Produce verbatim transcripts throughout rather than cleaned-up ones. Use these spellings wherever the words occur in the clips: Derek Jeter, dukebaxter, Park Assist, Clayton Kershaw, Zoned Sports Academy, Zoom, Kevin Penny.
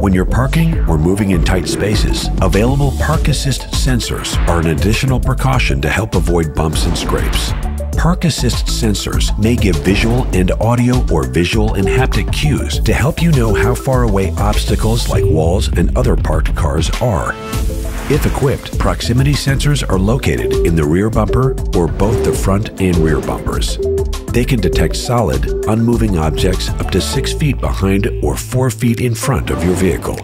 When you're parking or moving in tight spaces, available Park Assist sensors are an additional precaution to help avoid bumps and scrapes. Park Assist sensors may give visual and audio or visual and haptic cues to help you know how far away obstacles like walls and other parked cars are. If equipped, proximity sensors are located in the rear bumper or both the front and rear bumpers. They can detect solid, unmoving objects up to six feet behind or four feet in front of your vehicle.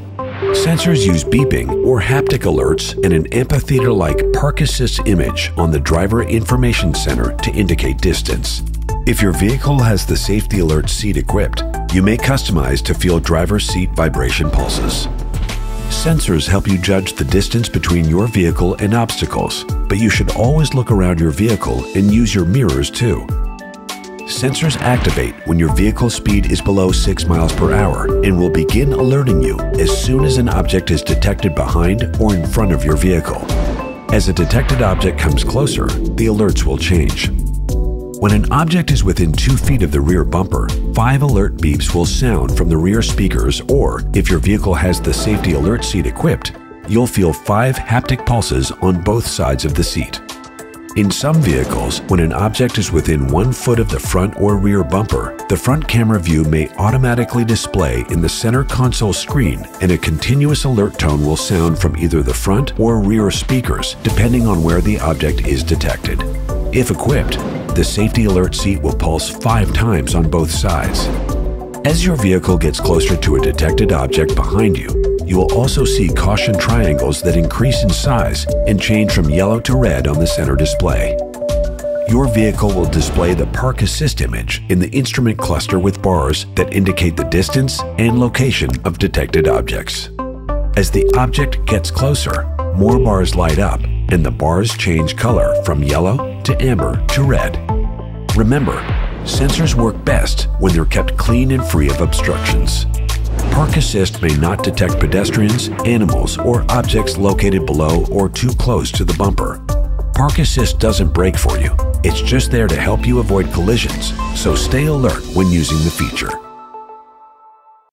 Sensors use beeping or haptic alerts and an amphitheater-like Park Assist image on the driver information center to indicate distance. If your vehicle has the safety alert seat equipped, you may customize to feel driver seat vibration pulses. Sensors help you judge the distance between your vehicle and obstacles, but you should always look around your vehicle and use your mirrors too. Sensors activate when your vehicle speed is below six miles per hour and will begin alerting you as soon as an object is detected behind or in front of your vehicle. As a detected object comes closer, the alerts will change. When an object is within two feet of the rear bumper, five alert beeps will sound from the rear speakers, or if your vehicle has the safety alert seat equipped, you'll feel five haptic pulses on both sides of the seat. In some vehicles, when an object is within one foot of the front or rear bumper, the front camera view may automatically display in the center console screen, and a continuous alert tone will sound from either the front or rear speakers, depending on where the object is detected. If equipped, the safety alert seat will pulse five times on both sides. As your vehicle gets closer to a detected object behind you, you will also see caution triangles that increase in size and change from yellow to red on the center display. Your vehicle will display the Park Assist image in the instrument cluster with bars that indicate the distance and location of detected objects. As the object gets closer, more bars light up and the bars change color from yellow to amber to red. Remember, sensors work best when they're kept clean and free of obstructions. Park Assist may not detect pedestrians, animals, or objects located below or too close to the bumper. Park Assist doesn't brake for you. It's just there to help you avoid collisions, so stay alert when using the feature.